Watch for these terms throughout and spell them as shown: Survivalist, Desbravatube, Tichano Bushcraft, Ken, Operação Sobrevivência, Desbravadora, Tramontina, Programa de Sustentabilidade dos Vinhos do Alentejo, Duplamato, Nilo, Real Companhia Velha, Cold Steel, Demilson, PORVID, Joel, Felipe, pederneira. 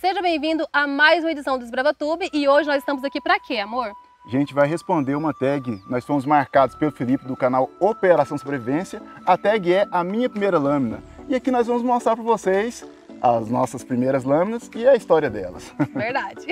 Seja bem-vindo a mais uma edição do Desbravatube e hoje nós estamos aqui para quê, amor? A gente vai responder uma tag, nós fomos marcados pelo Felipe do canal Operação Sobrevivência, a tag é a minha primeira lâmina. E aqui nós vamos mostrar para vocês as nossas primeiras lâminas e a história delas. Verdade.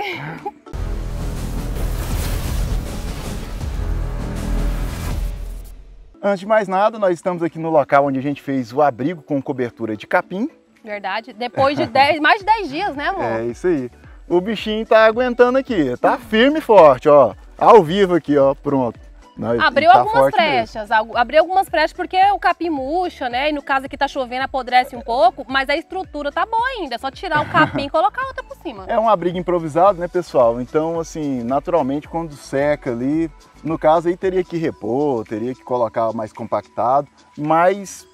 Antes de mais nada, nós estamos aqui no local onde a gente fez o abrigo com cobertura de capim. Verdade, depois de mais de 10 dias, né, amor? É isso aí. O bichinho tá aguentando aqui, tá firme e forte, ó. Ao vivo aqui, ó, pronto. Abriu tá algumas brechas, abriu algumas brechas porque o capim murcha, né? E no caso aqui tá chovendo, apodrece um pouco, mas a estrutura tá boa ainda, é só tirar o capim e colocar outra por cima. É um abrigo improvisado, né, pessoal? Então, assim, naturalmente quando seca ali, no caso aí teria que repor, teria que colocar mais compactado, mas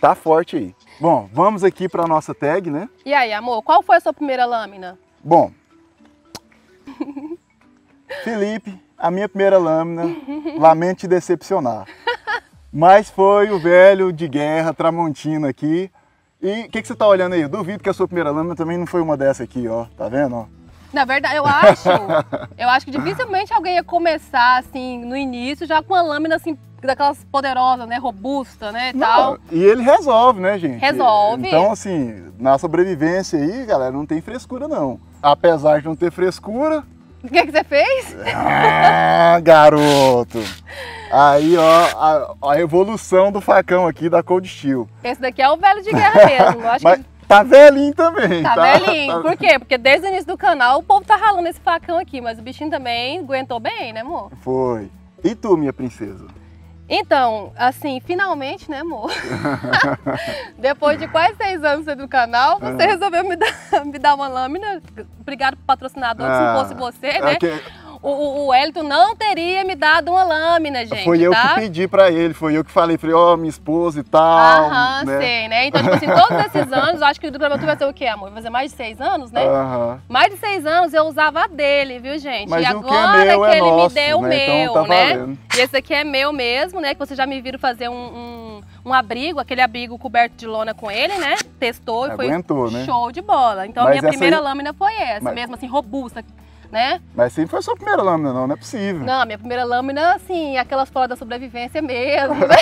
tá forte aí. Bom, vamos aqui para nossa tag, né? E aí, amor, qual foi a sua primeira lâmina? Bom, Felipe, a minha primeira lâmina, lamento te decepcionar, mas foi o velho de guerra Tramontina aqui. E o que, que você tá olhando aí? Eu duvido que a sua primeira lâmina também não foi uma dessa aqui, ó, tá vendo, ó? Na verdade, eu acho que dificilmente alguém ia começar, assim, no início, já com uma lâmina, assim, daquelas poderosas, né, robusta, né, e tal. E ele resolve, né, gente? Resolve. Então, assim, na sobrevivência aí, galera, não tem frescura, não. Apesar de não ter frescura... O que é que você fez? Ah, garoto! Aí, ó, a evolução do facão aqui da Cold Steel. Esse daqui é o velho de guerra mesmo, acho. Mas... que... tá velhinho também. Tá velhinho. Por quê? Porque desde o início do canal o povo tá ralando esse facão aqui, mas o bichinho também aguentou bem, né, amor? Foi. E tu, minha princesa? Então, assim, finalmente, né, amor? Depois de quase 6 anos do canal, você resolveu me dar uma lâmina. Obrigado pro patrocinador, se não fosse você, né? Okay. O Elton não teria me dado uma lâmina, gente. Foi eu que pedi pra ele, foi eu que falei, ó, minha esposa e tal. Aham, né? Sei, né? Então, tipo assim, todos esses anos, acho que o Duplamato vai ser o quê, amor? Vai fazer mais de 6 anos, né? Aham. Mais de 6 anos eu usava a dele, viu, gente? Mas e agora que, é ele nosso, me deu o né? meu, então, tá né? Valendo. E esse aqui é meu mesmo, né? Que vocês já me viram fazer um abrigo, aquele abrigo coberto de lona com ele, né? Testou e foi né? Show de bola. Então, a minha primeira lâmina foi essa, mesmo assim, robusta. Né? Mas sim, foi a sua primeira lâmina, não é possível. Não, minha primeira lâmina, assim, aquelas fora da sobrevivência mesmo, né?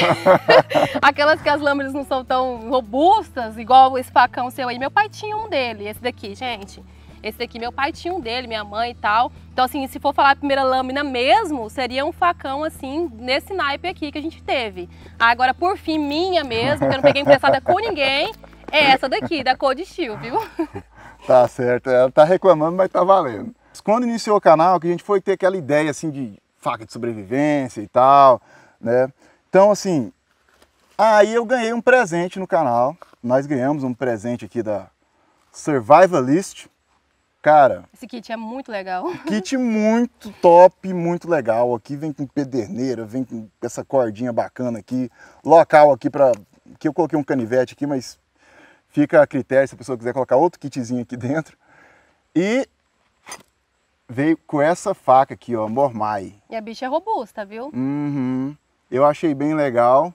Aquelas que as lâminas não são tão robustas, igual esse facão seu aí. Meu pai tinha um dele, esse daqui, gente. Esse daqui, meu pai tinha um dele, minha mãe e tal. Então, assim, se for falar a primeira lâmina mesmo, seria um facão, assim, nesse naipe aqui que a gente teve. Agora, por fim, minha mesmo, porque eu não peguei emprestada com ninguém, é essa daqui, da Cold Steel, viu? Tá certo, ela tá reclamando, mas tá valendo. Quando iniciou o canal, que a gente foi ter aquela ideia assim de faca de sobrevivência e tal, né? Então, assim, aí eu ganhei um presente no canal. Nós ganhamos um presente aqui da Survivalist. Cara, esse kit é muito legal. Kit muito top, muito legal. Aqui vem com pederneira, vem com essa cordinha bacana aqui. Local aqui pra... que eu coloquei um canivete aqui, mas fica a critério se a pessoa quiser colocar outro kitzinho aqui dentro. E... veio com essa faca aqui, ó, Mormai. E a bicha é robusta, viu? Uhum. Eu achei bem legal.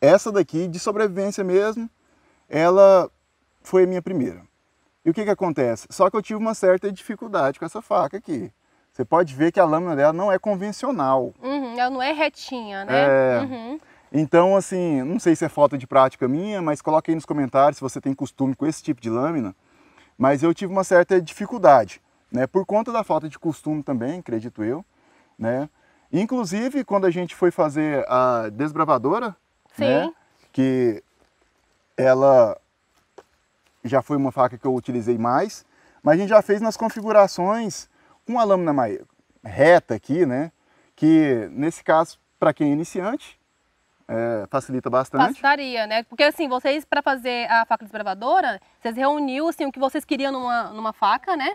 Essa daqui, de sobrevivência mesmo, ela foi a minha primeira. E o que que acontece? Só que eu tive uma certa dificuldade com essa faca aqui. Você pode ver que a lâmina dela não é convencional. Uhum, ela não é retinha, né? É. Uhum. Então, assim, não sei se é falta de prática minha, mas coloca aí nos comentários se você tem costume com esse tipo de lâmina. Mas eu tive uma certa dificuldade. Né, por conta da falta de costume também, acredito eu, né? Inclusive, quando a gente foi fazer a desbravadora, né, que ela já foi uma faca que eu utilizei mais, mas a gente já fez nas configurações com a lâmina mais reta aqui, né? Que, nesse caso, para quem é iniciante, facilita bastante. Facilitaria, né? Porque assim, vocês, para fazer a faca desbravadora, vocês reuniu assim, o que vocês queriam numa faca, né?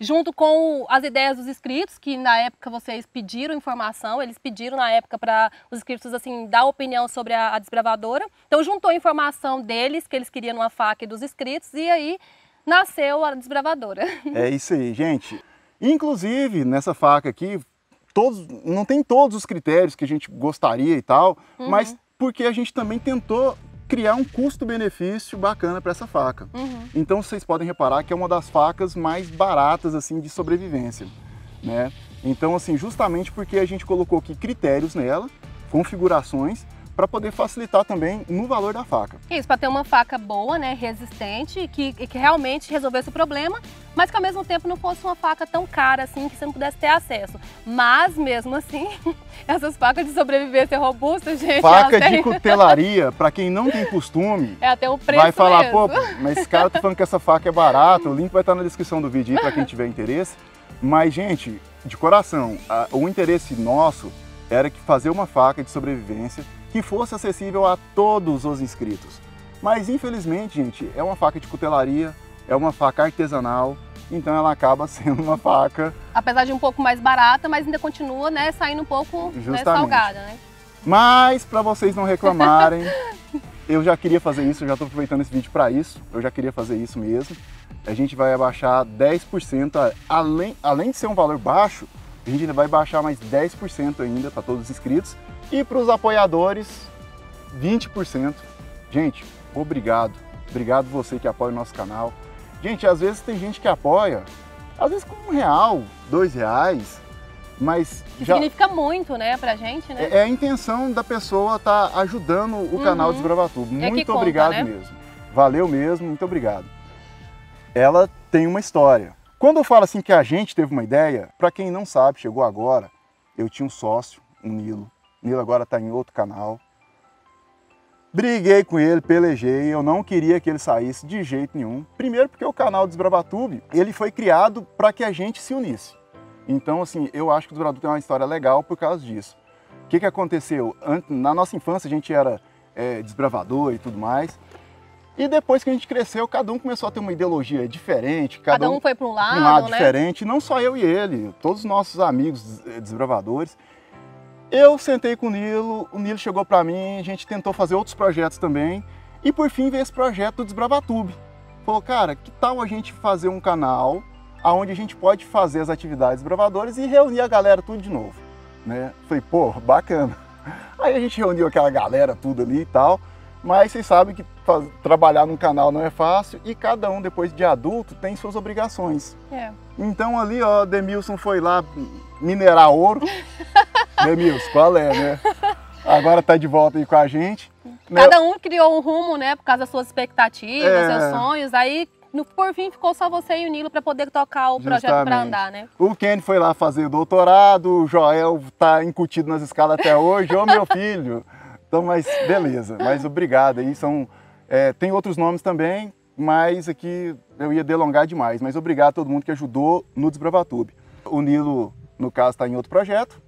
Junto com as ideias dos inscritos, que na época vocês pediram informação, eles pediram na época para os inscritos, assim, dar opinião sobre a desbravadora. Então, juntou a informação deles, que eles queriam uma faca dos inscritos, e aí nasceu a desbravadora. É isso aí, gente. Inclusive, nessa faca aqui, não tem todos os critérios que a gente gostaria e tal, mas porque a gente também tentou criar um custo-benefício bacana para essa faca. Uhum. Então vocês podem reparar que é uma das facas mais baratas assim de sobrevivência, né? Então assim, justamente porque a gente colocou aqui critérios nela, configurações, para poder facilitar também no valor da faca. Isso, para ter uma faca boa, né, resistente, que realmente resolvesse o problema, mas que ao mesmo tempo não fosse uma faca tão cara assim que você não pudesse ter acesso. Mas mesmo assim, essas facas de sobrevivência robusta, gente. Faca de cutelaria, para quem não tem costume, é até o preço vai falar, mesmo. Pô, mas esse cara tá falando que essa faca é barata, o link vai estar na descrição do vídeo aí para quem tiver interesse. Mas gente, de coração, o interesse nosso era que fazer uma faca de sobrevivência que fosse acessível a todos os inscritos. Mas infelizmente, gente, é uma faca de cutelaria, é uma faca artesanal, então ela acaba sendo uma faca... Apesar de um pouco mais barata, mas ainda continua, né, saindo um pouco, né, salgada, né? Mas, para vocês não reclamarem, eu já queria fazer isso, eu já estou aproveitando esse vídeo para isso, eu já queria fazer isso mesmo. A gente vai abaixar 10%, além de ser um valor baixo, a gente ainda vai baixar mais 10% ainda para todos os inscritos. E para os apoiadores, 20%. Gente, obrigado. Obrigado você que apoia o nosso canal. Gente, às vezes tem gente que apoia, às vezes com R$1, R$2, mas... Que já... significa muito, né, pra gente, né? É a intenção da pessoa estar ajudando o canal Desbravatube. Muito obrigado mesmo. Valeu mesmo, muito obrigado. Ela tem uma história. Quando eu falo assim que a gente teve uma ideia, para quem não sabe, chegou agora, eu tinha um sócio, um Nilo. Nilo agora está em outro canal. Briguei com ele, pelejei, eu não queria que ele saísse de jeito nenhum. Primeiro porque o canal Desbravatube, ele foi criado para que a gente se unisse. Então, assim, eu acho que o Desbravatube tem uma história legal por causa disso. O que que aconteceu? Na nossa infância a gente era desbravador e tudo mais. E depois que a gente cresceu, cada um começou a ter uma ideologia diferente. Cada um foi para um lado, né? Diferente. Não só eu e ele, todos os nossos amigos desbravadores. Eu sentei com o Nilo chegou para mim, a gente tentou fazer outros projetos também. E por fim veio esse projeto do Desbravatube. Falou, cara, que tal a gente fazer um canal onde a gente pode fazer as atividades desbravadoras e reunir a galera tudo de novo, né? Falei, pô, bacana. Aí a gente reuniu aquela galera tudo ali e tal. Mas vocês sabem que trabalhar num canal não é fácil e cada um depois de adulto tem suas obrigações. É. Então ali, ó, Demilson foi lá minerar ouro. Demilson, qual é, né? Agora tá de volta aí com a gente. Cada um criou um rumo, né, por causa das suas expectativas, seus sonhos. Aí, por fim, ficou só você e o Nilo para poder tocar o projeto para andar, né? O Ken foi lá fazer doutorado, o Joel tá incutido nas escalas até hoje. Ô, meu filho! Então, mas beleza, mas obrigado aí, tem outros nomes também, mas aqui eu ia delongar demais, mas obrigado a todo mundo que ajudou no Desbravatube. O Nilo, no caso, está em outro projeto,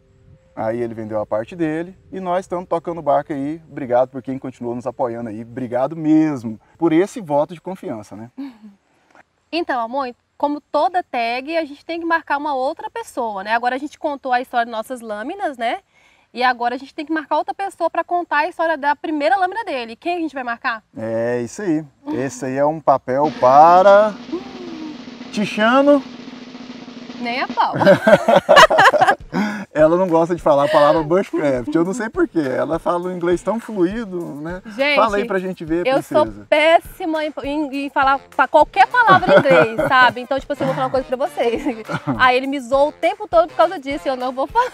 aí ele vendeu a parte dele e nós estamos tocando barco aí, obrigado por quem continuou nos apoiando aí, obrigado mesmo por esse voto de confiança, né? Então, amor, como toda tag, a gente tem que marcar uma outra pessoa, né? Agora a gente contou a história de nossas lâminas, né? E agora a gente tem que marcar outra pessoa para contar a história da primeira lâmina dele. Quem a gente vai marcar? É isso aí. Esse aí é um papel para... Tichano... Nem a pau. Ela não gosta de falar a palavra Bushcraft. Eu não sei porquê. Ela fala o inglês tão fluido, né? Gente, fala aí pra gente ver, princesa. Eu sou péssima em falar qualquer palavra em inglês, sabe? Então, tipo assim, eu vou falar uma coisa pra vocês. Aí ele me zoou o tempo todo por causa disso e eu não vou falar.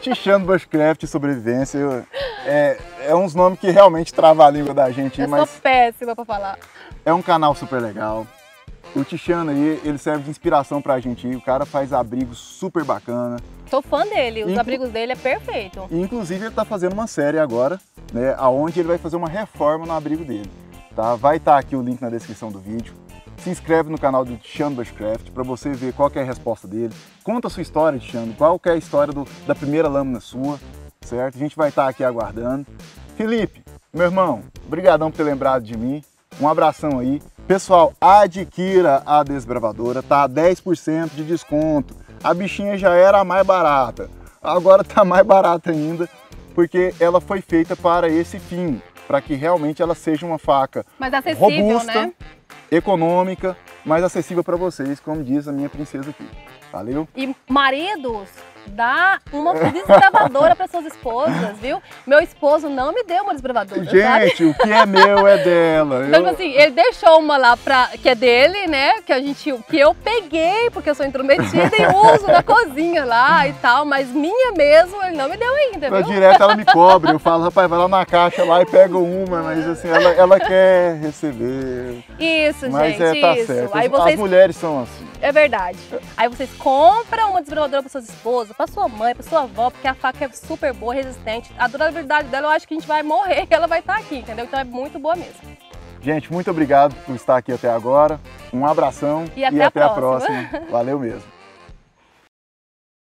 Tichano Bushcraft, sobrevivência. É uns nomes que realmente trava a língua da gente. Eu sou péssima pra falar. É um canal super legal. O Tichano aí, ele serve de inspiração pra gente. O cara faz abrigos super bacana. Sou fã dele, os abrigos dele é perfeito. Inclusive ele tá fazendo uma série agora, né, aonde ele vai fazer uma reforma no abrigo dele, tá? Vai estar aqui o link na descrição do vídeo. Se inscreve no canal do Tichano Bushcraft para você ver qual que é a resposta dele. Conta a sua história, Tichano, qual que é a história da primeira lâmina sua, certo? A gente vai estar aqui aguardando. Felipe, meu irmão, brigadão por ter lembrado de mim. Um abração aí. Pessoal, adquira a Desbravadora, tá a 10% de desconto. A bichinha já era a mais barata, agora tá mais barata ainda, porque ela foi feita para esse fim, para que realmente ela seja uma faca robusta, né? Econômica, mais acessível para vocês, como diz a minha princesa aqui. Valeu? E maridos, dá uma desbravadora para suas esposas, viu? Meu esposo não me deu uma desbravadora, gente, sabe? O que é meu é dela. Então, tipo assim, ele deixou uma lá que é dele, né? Que eu peguei, porque eu sou intrometida e uso na cozinha lá e tal, mas minha mesmo ele não me deu ainda, viu? Direto ela me cobra, eu falo, rapaz, vai lá na caixa lá e pega uma, mas assim, ela quer receber. Isso, mas, gente, tá isso. Certo. Aí vocês... As mulheres são assim. É verdade. Aí vocês compram uma desbravadora para suas esposas, para sua mãe, para sua avó, porque a faca é super boa, resistente. A durabilidade dela, eu acho que a gente vai morrer e ela vai estar aqui, entendeu? Então é muito boa mesmo. Gente, muito obrigado por estar aqui até agora. Um abração e até a próxima. Valeu mesmo.